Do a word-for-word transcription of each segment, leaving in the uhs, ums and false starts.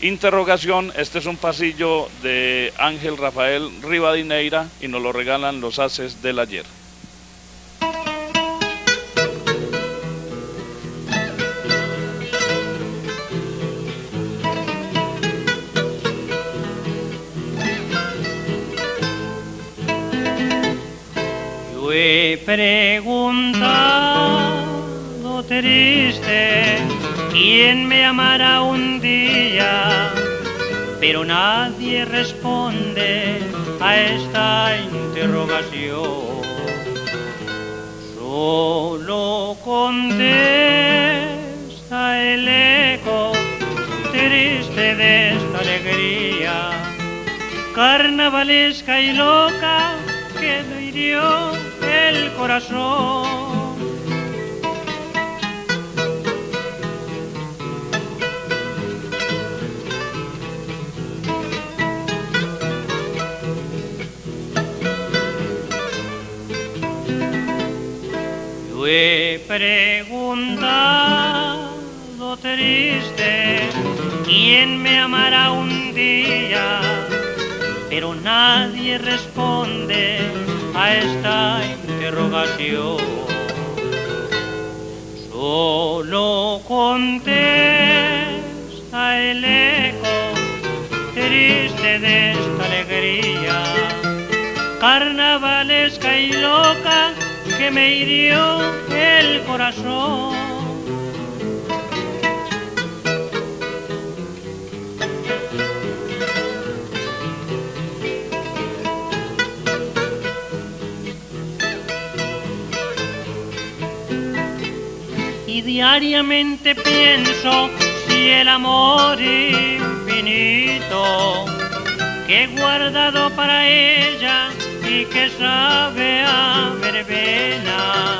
Interrogación, este es un pasillo de Ángel Rafael Riva Dineira y nos lo regalan Los Ases del Ayer. Yo he preguntado triste quién me amará un día, pero nadie responde a esta interrogación. Solo contesta el eco triste de esta alegría carnavalesca y loca que me hirió el corazón. He preguntado triste quién me amará un día, pero nadie responde a esta interrogación. Solo contesta el eco triste de esta alegría carnavalesca y loca que me hirió el corazón. Y diariamente pienso, si el amor infinito que he guardado para ella y que sabe a verbena,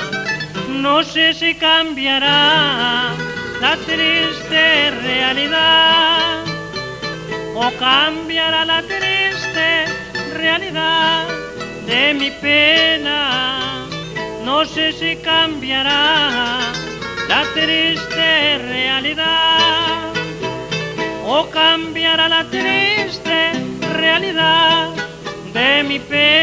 no sé si cambiará la triste realidad, o cambiará la triste realidad de mi pena. No sé si cambiará la triste realidad, o cambiará la triste realidad de mi pena.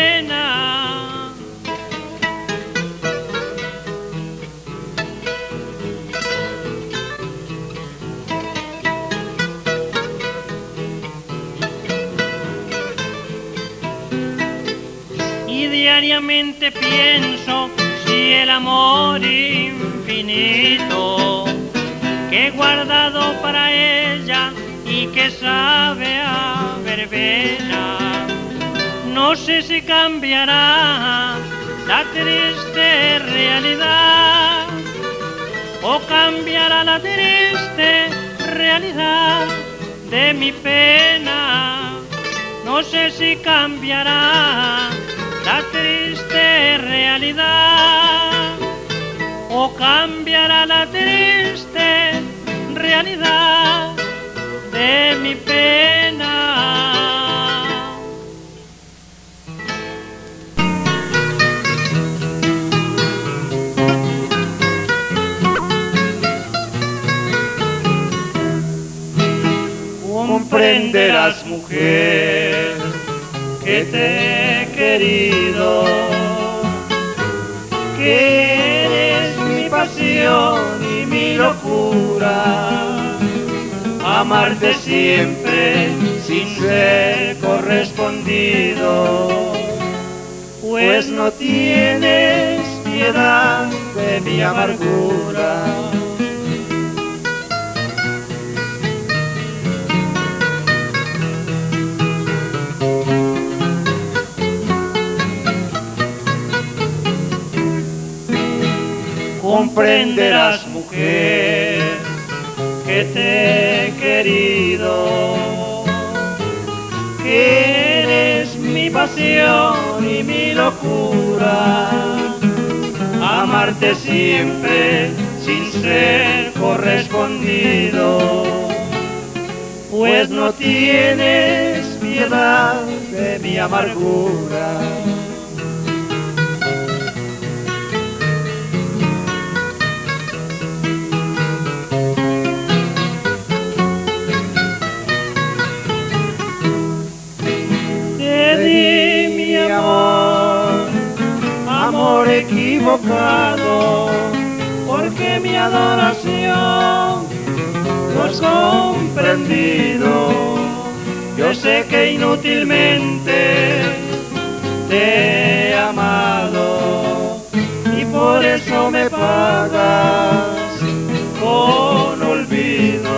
Y diariamente pienso, si el amor infinito que he guardado para ella y que sabe a verbena, no sé si cambiará la triste realidad, o cambiará la triste realidad de mi pena. No sé si cambiará la triste realidad, o cambiará la triste realidad de mi pena. Comprenderás, mujer, que te he querido, que eres mi pasión y mi locura. Amarte siempre sin ser correspondido, pues no tienes piedad de mi amargura. Comprenderás, mujer, que te he querido, que eres mi pasión y mi locura. Amarte siempre sin ser correspondido, pues no tienes piedad de mi amargura. mojado, porque mi adoración no has comprendido. Yo sé que inútilmente te he amado y por eso me pagas con olvido.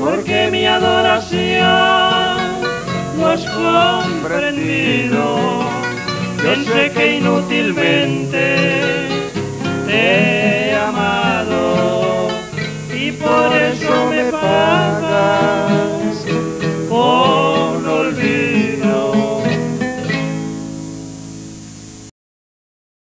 Porque mi adoración no has comprendido. Yo sé que inútilmente te he amado y por eso me pago.